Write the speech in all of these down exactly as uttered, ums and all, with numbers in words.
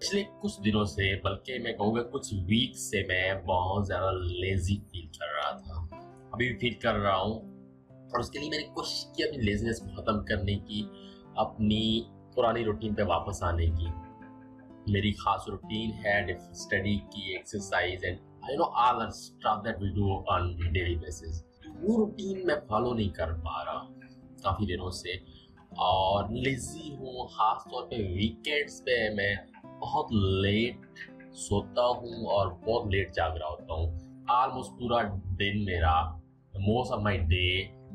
पिछले कुछ दिनों से, बल्कि मैं कहूँगा कुछ वीक से, मैं बहुत ज़्यादा लेजी फील कर रहा था, अभी भी फील कर रहा हूँ। और उसके लिए मैंने कोशिश की अपनी लेजीनेस को ख़त्म करने की, अपनी पुरानी रूटीन पे वापस आने की। मेरी खास रूटीन है स्टडी की, exercise and I know other stuff that we do on daily basis. वो रूटीन मैं फॉलो नहीं कर पा रहा काफ़ी दिनों से और लेजी हूँ। ख़ास तौर पे वीकेंड्स पे मैं बहुत लेट सोता हूँ और बहुत लेट जाग रहा होता हूँ। ऑलमोस्ट पूरा दिन मेरा, most of my day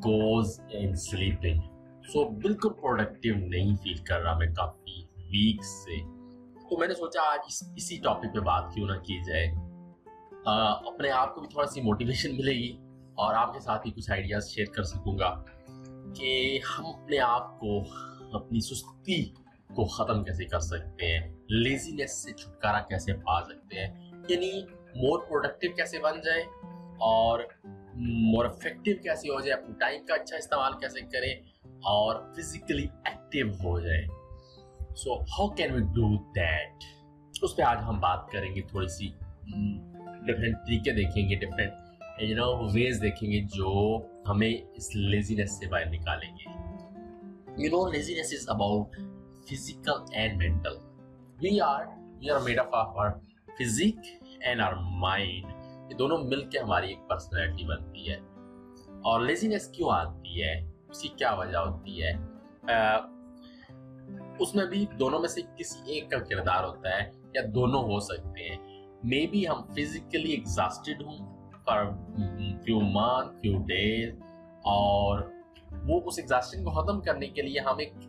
goes in sleeping. सो बिल्कुल प्रोडक्टिव नहीं फील कर रहा मैं काफ़ी वीक से। तो मैंने सोचा आज इस, इसी टॉपिक पे बात क्यों ना की जाए। आ, अपने आप को भी थोड़ा सी मोटिवेशन मिलेगी और आपके साथ ही कुछ आइडियाज़ शेयर कर सकूँगा कि हम अपने आप को, अपनी सुस्ती को ख़त्म कैसे कर सकते हैं, लेजीनेस से छुटकारा कैसे पा सकते हैं, यानी मोर प्रोडक्टिव कैसे बन जाए और मोर इफेक्टिव कैसे हो जाए, अपने टाइम का अच्छा इस्तेमाल कैसे करें और फिजिकली एक्टिव हो जाए। So how can we do that, उस पर आज हम बात करेंगे। थोड़ी सी डिफरेंट तरीके देखेंगे, डिफरेंट यू नो वेज देखेंगे जो हमें इस लेजीनेस से बाहर निकालेंगे। You know laziness is about physical and mental. We are we are made up of our physique and our mind. ये दोनों मिलके हमारी एक personality बनती है। और laziness क्यों आती है, उसकी क्या वजह होती है, आ, उसमें भी दोनों में से किसी एक का किरदार होता है या दोनों हो सकते हैं। मे बी हम फिजिकली एग्जॉस्टेड हों for few month few days और वो उस एग्जॉस्टन को ख़त्म करने के लिए हम एक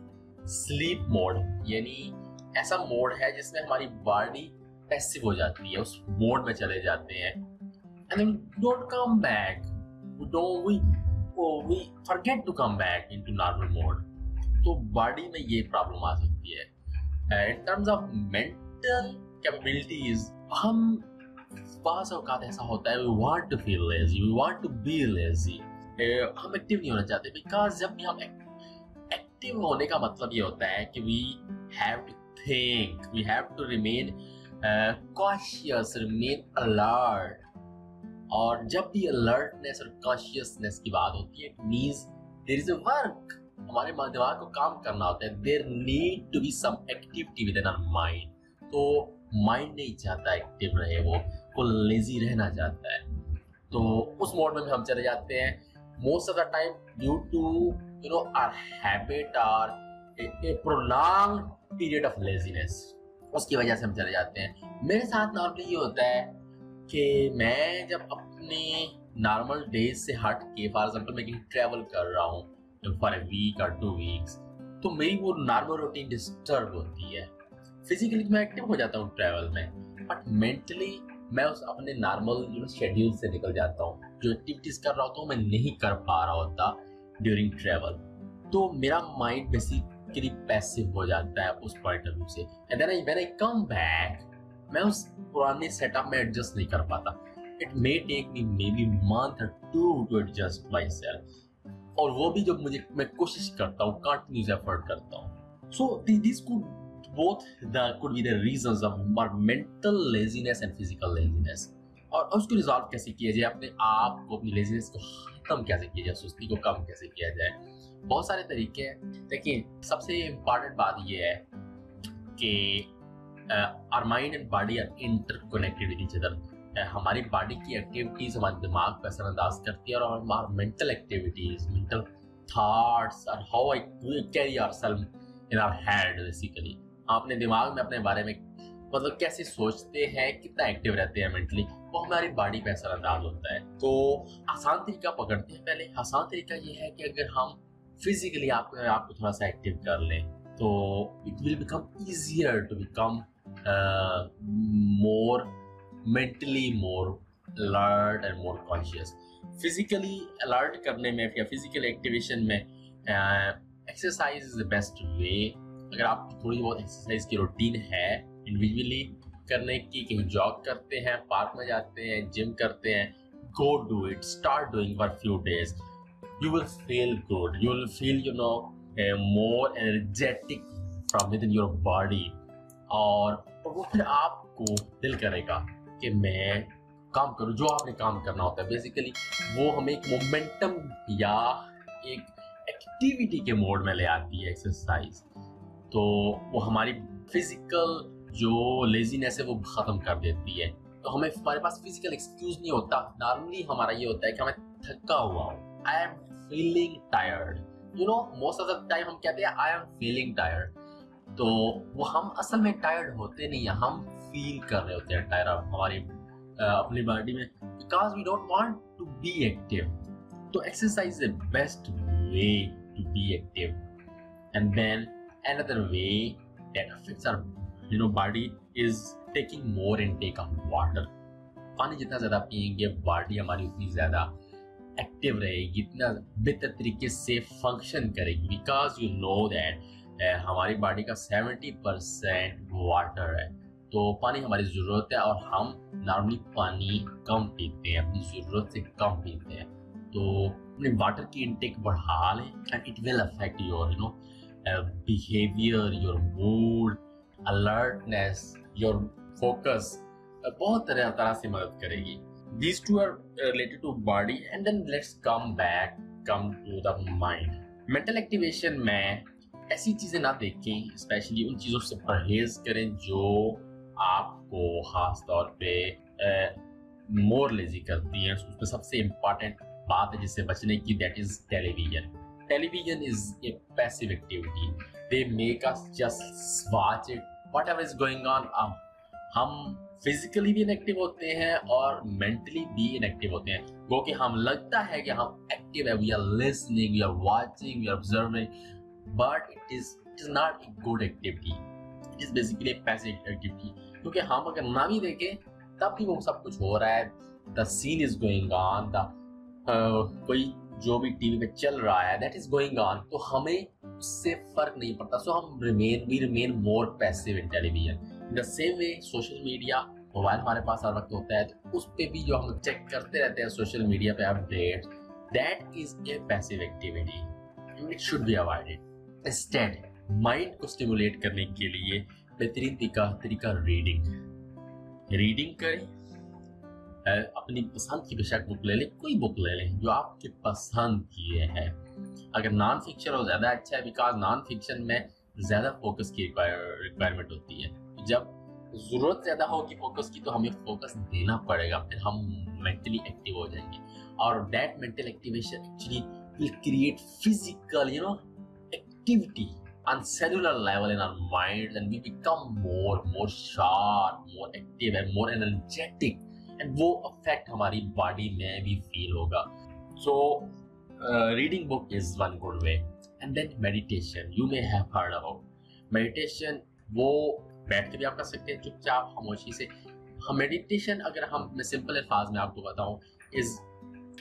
स्लीप मोड, यानी ऐसा मोड है जिसमें हमारी बॉडी पैसिव हो जाती है, उस मोड में चले जाते हैं and we don't come back, we don't we we forget to come back into normal mode. तो बॉडी में ये प्रॉब्लम आ सकती है। In terms of mental capabilities, हम पास औकात ऐसा होता है, we want to feel lazy, we want to be lazy, हम एक्टिव नहीं होना चाहते। बिकॉज जब भी हम एक्टिव होने का मतलब ये होता है कि we have to think, we have to remain cautious, remain alert. और जब भी अलर्टनेस और कॉशियसनेस की बात होती है, it means there is a work, हमारे दिमाग को काम करना होता है। There need to be some activity within our mind. तो माइंड नहीं चाहता एक्टिव रहे, वो को लेजी रहना चाहता है। तो उस मोड में हम चले जाते हैं most of the time due to you know our habit or a, a prolonged period of laziness. उसकी वजह से हम चले जाते हैं। मेरे साथ नॉर्मली ये होता है कि मैं जब अपने नॉर्मल डेज से हट के, फॉर एग्जाम्पल मैं कहीं ट्रैवल कर रहा हूँ फॉर ए वीक और टू वीक्स, तो मेरी वो नॉर्मल रूटीन डिस्टर्ब होती है। फिजिकली मैं एक्टिव हो जाता हूँ ट्रैवल में, बट मेंटली मैं उस अपने नॉर्मल यू नो शेड्यूल से निकल जाता हूँ। जो एक्टिविटीज़ कर रहा होता हूँ मैं नहीं कर पा रहा होता ड्यूरिंग ट्रैवल। तो मेरा माइंड बेसिकली पैसिव हो जाता है उस पॉइंट ऑफ व्यू से। And then when I come back, मैं उस पुराने सेटअप में एडजस्ट नहीं कर पाता। It may take me maybe month और two to adjust myself, और वो भी जब मुझे, मैं कोशिश करता हूँ, कंटिन्यूस एफर्ट करता हूँ। So this could both the could be the reasons of mental laziness and physical laziness. और उसको रिजॉल्व कैसे किया जाए, अपने आप को, अपनी लेजीनेस को खत्म कैसे किया जाए, सुस्ती को कम कैसे किया जाए, बहुत सारे तरीके हैं। देखिए, सबसे इम्पॉर्टेंट बात यह है कि our mind and body are interconnected with each other. हमारी बॉडी की एक्टिविटीज़ हमारे दिमाग पर असरअंदाज करती है और हमारे मेंटल एक्टिविटीज़, मेंटल थाट्स और how I carry ourselves in our head. Basically हम अपने दिमाग में अपने बारे में मतलब कैसे सोचते हैं, कितना एक्टिव रहते हैं मेंटली, वो हमारी बॉडी पे असरअंदाज होता है। तो आसान तरीका पकड़ते हैं पहले। आसान तरीका ये है कि अगर हम फिजिकली आपको आपको थोड़ा सा एक्टिव कर लें तो it will become easier to become more mentally more alert and more conscious. Physically alert करने में या फिजिकल एक्टिवेशन में exercise is the best way. अगर आपकी थोड़ी बहुत एक्सरसाइज की रूटीन है इंडिविजुअली करने की, कहीं जॉग करते हैं, पार्क में जाते हैं, जिम करते हैं, go do it, start doing for few days, you will feel good, you will feel you know more energetic from within your body. और वो फिर आपको दिल करेगा कि मैं काम करूँ जो आपने काम करना होता है। बेसिकली वो हमें एक मोमेंटम या एक एक्टिविटी के मोड में ले आती है एक्सरसाइज, तो वो हमारी फिजिकल जो लेजीनेस है वो ख़त्म कर देती है। तो हमें हमारे पास फिजिकल एक्सक्यूज नहीं होता। नॉर्मली हमारा ये होता है कि हमें थका हुआ हो, I am feeling tired, you know most of the time हम कहते हैं आई एम फीलिंग टायर्ड, तो वो हम असल में टायर्ड होते नहीं है, हम फील कर रहे होते हैं टायर हमारी अपनी बॉडी में, because we don't want to be active. तो exercise is the best way to be active and then another way that affects our you know body is taking more intake of water. पानी जितना ज़्यादा पियेंगे body हमारी उतनी ज़्यादा active रहेगी, इतना बेहतर तरीके से फंक्शन करेगी, बिकॉज यू नो दैट हमारी बॉडी का सेवेंटी परसेंट वाटर है। तो पानी हमारी ज़रूरत है और हम नॉर्मली पानी कम पीते हैं, अपनी ज़रूरत से कम पीते हैं। तो अपने वाटर की इनटेक बढ़ा लें and it will affect your you know behaviour, your mood, alertness, your focus, बहुत तरह तरह से मदद करेगी। These two are related to body and then let's come back come to the mind. Mental activation में ऐसी चीज़ें ना देखें, स्पेशली उन चीज़ों से परहेज करें जो आपको ख़ास तौर पे मोर लेजी करती हैं। उसमें सबसे इम्पॉर्टेंट बात है जिससे बचने की, that is television. Television is a passive activity, they make us just watch it whatever is going on. अब हम फिजिकली भी इनएक्टिव होते हैं और मेंटली भी इनएक्टिव होते हैं, क्योंकि हम लगता है कि हम एक्टिव है, we are listening, we are watching, we are observing, but it is it is not a good activity, it is basically a passive activity. क्योंकि हम अगर ना भी देखें तब भी वो सब कुछ हो रहा है, the scene is going on, the कोई जो भी टीवी पे चल रहा है दैट इज़ गोइंग ऑन, तो हमें उससे फ़र्क नहीं पड़ता। सो so, हम remain we remain more passive in television. In the same way social media, mobile हमारे पास हर वक्त होता है, तो उस पर भी जो हम चेक करते रहते हैं सोशल मीडिया पे update, that is a passive activity, it should be avoided. Instead, mind को स्टिमुलेट करने के लिए बेहतरीन तरीका तरीका रीडिंग रीडिंग करें। अपनी पसंद की बेशक बुक ले लें, कोई बुक ले लें जो आपके पसंद की है। अगर नॉन फिक्शन हो ज़्यादा अच्छा है, बिकॉज नॉन फिक्शन में ज़्यादा फोकस की रिक्वायरमेंट होती है। जब ज़रूरत ज़्यादा होगी फोकस की तो हमें फोकस देना पड़ेगा, फिर हम मेंटली एक्टिव हो जाएंगे, और that mental activation actually will create physical you know activity on cellular level in our minds, and we become more more sharp, more active and more energetic, and वो effect हमारी body में भी feel होगा। So uh, reading book is one good way, and then meditation you may have heard about meditation। वो बैठ के भी आप कर सकते हैं चुपचाप खामोशी से। हम meditation अगर हम मैं simple अल्फाज में आपको बताऊँ is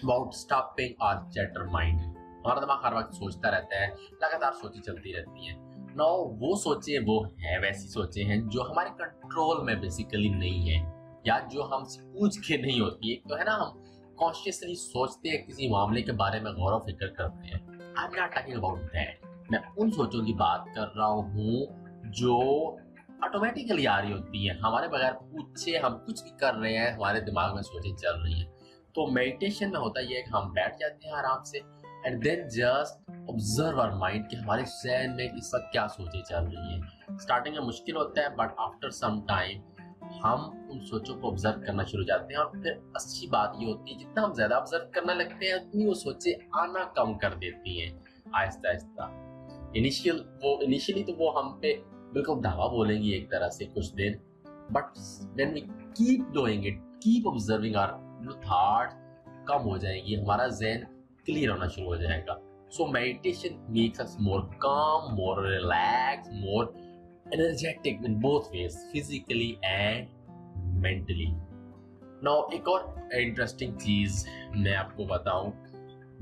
about stopping our chatter mind। हमारा दिमाग हर वक्त सोचता रहता है, लगातार सोचें चलती रहती हैं। नो वो सोचें वो है वैसी सोचें हैं जो हमारे कंट्रोल में बेसिकली नहीं है, या जो हमसे पूछ के नहीं होती है। तो है ना, हम कॉन्शियसली सोचते हैं, किसी मामले के बारे में गौर व फिक्र करते हैं। I am not talking about that, मैं उन सोचों की बात कर रहा हूँ जो ऑटोमेटिकली आ रही होती है, हमारे बगैर पूछे हम कुछ भी कर रहे हैं, हमारे दिमाग में सोचें चल रही हैं। तो मेडिटेशन में होता यह है कि हम बैठ जाते हैं आराम से and then just observe our mind कि हमारे जहन में इस वक्त क्या सोचें चल रही हैं। स्टार्टिंग में मुश्किल होता है, बट आफ्टर सम टाइम हम उन सोचों को ऑब्जर्व करना शुरू जाते हैं, और फिर अच्छी बात ये होती है जितना हम ज़्यादा ऑब्जर्व करने लगते हैं उतनी वो सोचें आना कम कर देती हैं आहिस्ता आहिस्ता। इनिशियल वो इनिशियली तो वो हम पे बिल्कुल धावा बोलेंगी एक तरह से कुछ दिन, but then we keep doing it, keep observing our thoughts, कम हो जाएगी, हमारा जहन क्लियर होना शुरू हो जाएगा। So meditation makes us more calm, more relax, more energetic in both ways, physically and mentally. Now एक और इंटरेस्टिंग चीज़ मैं आपको बताऊं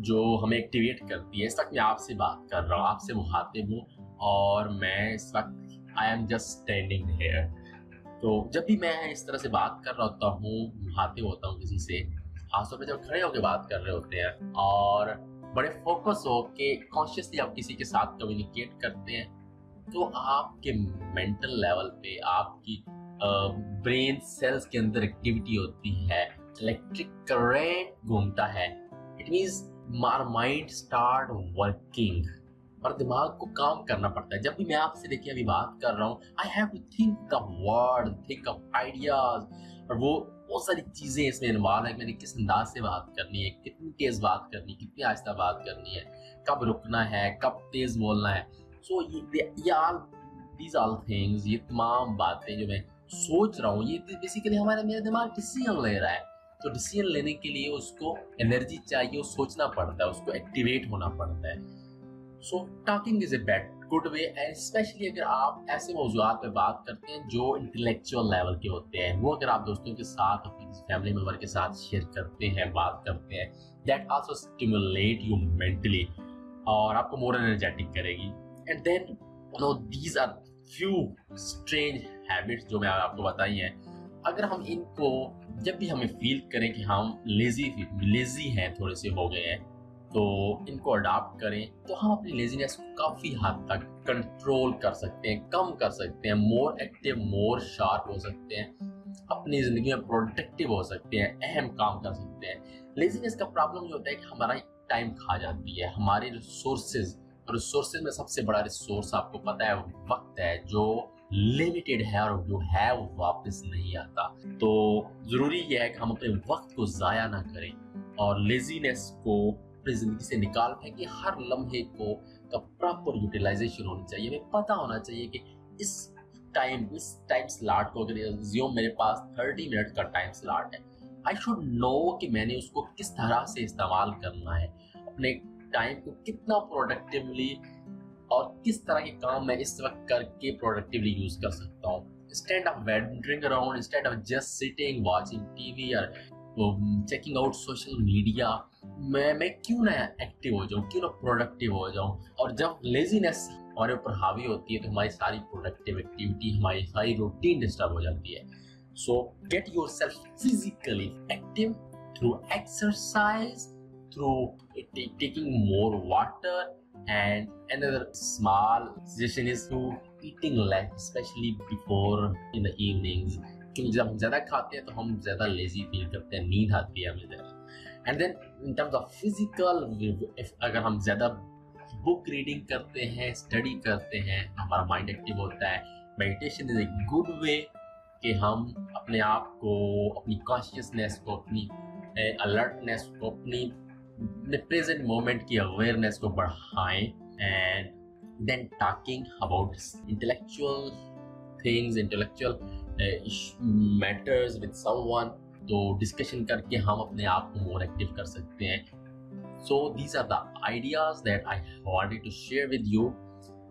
जो हमें एक्टिवेट करती है। इस वक्त मैं आपसे बात कर रहा हूँ, आपसे मुखातिब हूँ, और मैं इस वक्त I am just standing here. तो जब भी मैं इस तरह से बात कर रहा होता हूँ, मुखातिब होता हूँ किसी से, खासतौर पर जब खड़े होकर बात कर रहे होते हैं और बड़े फोकस हो के कॉन्शियसली आप किसी के साथ कम्युनिकेट करते हैं, तो आपके मेंटल लेवल पे आपकी ब्रेन सेल्स के अंदर एक्टिविटी होती है, इलेक्ट्रिक करंट घूमता है। It means my mind start working और दिमाग को काम करना पड़ता है। जब भी मैं आपसे देखिए अभी बात कर रहा हूँ, I have to think of word, think of ideas, और वो बहुत सारी चीज़ें इसमें इन्वॉल्व है। मैंने किस अंदाज से बात करनी है, कितनी तेज़ बात करनी है, कितनी आहिस्ता बात करनी है, कब रुकना है, कब तेज़ बोलना है। सो ये ये आल दीज आल थिंग्स, ये तमाम बातें जो मैं सोच रहा हूँ, ये बेसिकली हमारा मेरा दिमाग डिसीजन ले रहा है। तो डिसीजन लेने के लिए उसको एनर्जी चाहिए, वो सोचना पड़ता है, उसको एक्टिवेट होना पड़ता है। So talking is a bad good way, and specially अगर आप ऐसे मौजूद पे बात करते हैं जो इंटेलेक्चुअल लेवल के होते हैं, वो अगर आप दोस्तों के साथ, अपनी फैमिली मेम्बर के साथ शेयर करते हैं, बात करते हैं, that also stimulate you mentally और आपको मोर एनर्जेटिक करेगी। And then you know these are few strange habits जो मैं आपको बताई हैं, अगर हम इनको जब भी हमें फील करें कि हम लेजी लेजी हैं, थोड़े से हो गए हैं, तो इनको अडाप्ट करें तो हम अपनी लेजीनेस को काफ़ी हद तक कंट्रोल कर सकते हैं, कम कर सकते हैं, मोर एक्टिव, मोर शार्प हो सकते हैं, अपनी ज़िंदगी में प्रोडक्टिव हो सकते हैं, अहम काम कर सकते हैं। लेजीनेस का प्रॉब्लम ये होता है कि हमारा टाइम खा जाती है, हमारे रिसोर्सेज, रिसोर्सेज में सबसे बड़ा रिसोर्स आपको पता है वक्त है, जो लिमिटेड है और जो है वो वापस नहीं आता। तो ज़रूरी यह है कि हम अपने वक्त को ज़ाया ना करें और लेजीनेस को अपनी ज़िंदगी से निकाल पाएँ कि हर लम्हे को का प्रॉपर यूटिलाइजेशन होना चाहिए। हमें पता होना चाहिए कि इस टाइम इस टाइम स्लॉट को, अगर एज्यूम मेरे पास थर्टी मिनट का टाइम स्लॉट है, आई शुड नो कि मैंने उसको किस तरह से इस्तेमाल करना है, अपने टाइम को कितना प्रोडक्टिवली और किस तरह के काम मैं इस वक्त करके प्रोडक्टिवली यूज कर सकता हूँ। Instead of wandering around, instead of just sitting watching TV और चेकिंग आउट सोशल मीडिया, मैं मैं क्यों ना एक्टिव हो जाऊँ, क्यों ना प्रोडक्टिव हो जाऊँ। और जब लेजीनेस हमारे ऊपर हावी होती है तो हमारी सारी प्रोडक्टिव एक्टिविटी, हमारी सारी रूटीन डिस्टर्ब हो जाती है। So get your self physically active through exercise, through taking more water. And another small suggestion is to eating less, especially before in the evenings, क्योंकि जब हम ज़्यादा खाते हैं तो हम ज़्यादा लेजी फील करते हैं, नींद आती है हमें ज़्यादा। And then in terms of physical, अगर हम ज़्यादा बुक रीडिंग करते हैं, स्टडी करते हैं, हमारा माइंड एक्टिव होता है। Meditation is a good way कि हम अपने आप को, अपनी कॉन्शियसनेस को, अपनी अलर्टनेस को, अपनी प्रेजेंट मोमेंट की अवेयरनेस को बढ़ाएं। And then talking about intellectual things, intellectual matters with someone, तो डिस्कशन करके हम अपने आप को मोर एक्टिव कर सकते हैं। So these are the ideas that I wanted to share with you.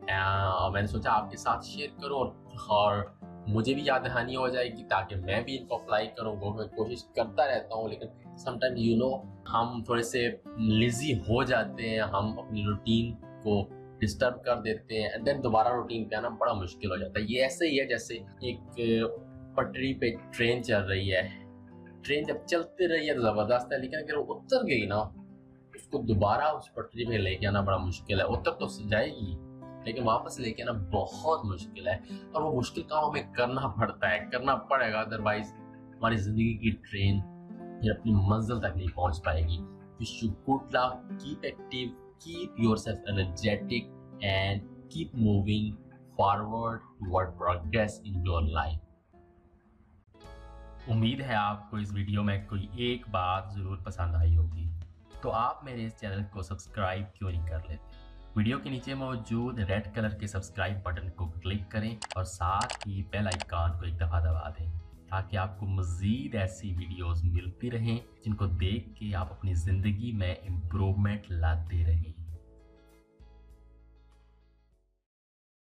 मैंने सोचा आपके साथ शेयर करूं और, और मुझे भी याद दहानी हो जाएगी ताकि मैं भी इनको अप्लाई करूँ। मैं कोशिश करता रहता हूँ, लेकिन समटाइम यू नो हम थोड़े से लेजी हो जाते हैं, हम अपनी रूटीन को डिस्टर्ब कर देते हैं, एंड देन दोबारा रूटीन पे आना बड़ा मुश्किल हो जाता है। ये ऐसे ही है जैसे एक पटरी पे ट्रेन चल रही है, ट्रेन जब चलती रही है तो ज़बरदस्त है, लेकिन अगर वो उतर गई ना, उसको दोबारा उस पटरी पे लेके आना बड़ा मुश्किल है। उतर तो जाएगी लेकिन वापस लेके आना बहुत मुश्किल है, और वो मुश्किल काम हमें करना पड़ता है, करना पड़ेगा, अदरवाइज हमारी ज़िंदगी की ट्रेन या अपनी मंजिल तक नहीं पहुंच पाएगी। Wish you good luck, keep active, keep yourself energetic and keep moving forward toward progress in your life. उम्मीद है आपको इस वीडियो में कोई एक बात ज़रूर पसंद आई होगी। तो आप मेरे इस चैनल को सब्सक्राइब क्यों नहीं कर लेते? वीडियो के नीचे मौजूद रेड कलर के सब्सक्राइब बटन को क्लिक करें और साथ ही बेल आइकॉन को एक दफ़ा दबा दें ताकि आपको मज़ीद ऐसी वीडियोस मिलती रहें जिनको देख के आप अपनी ज़िंदगी में इम्प्रूवमेंट लाते रहें।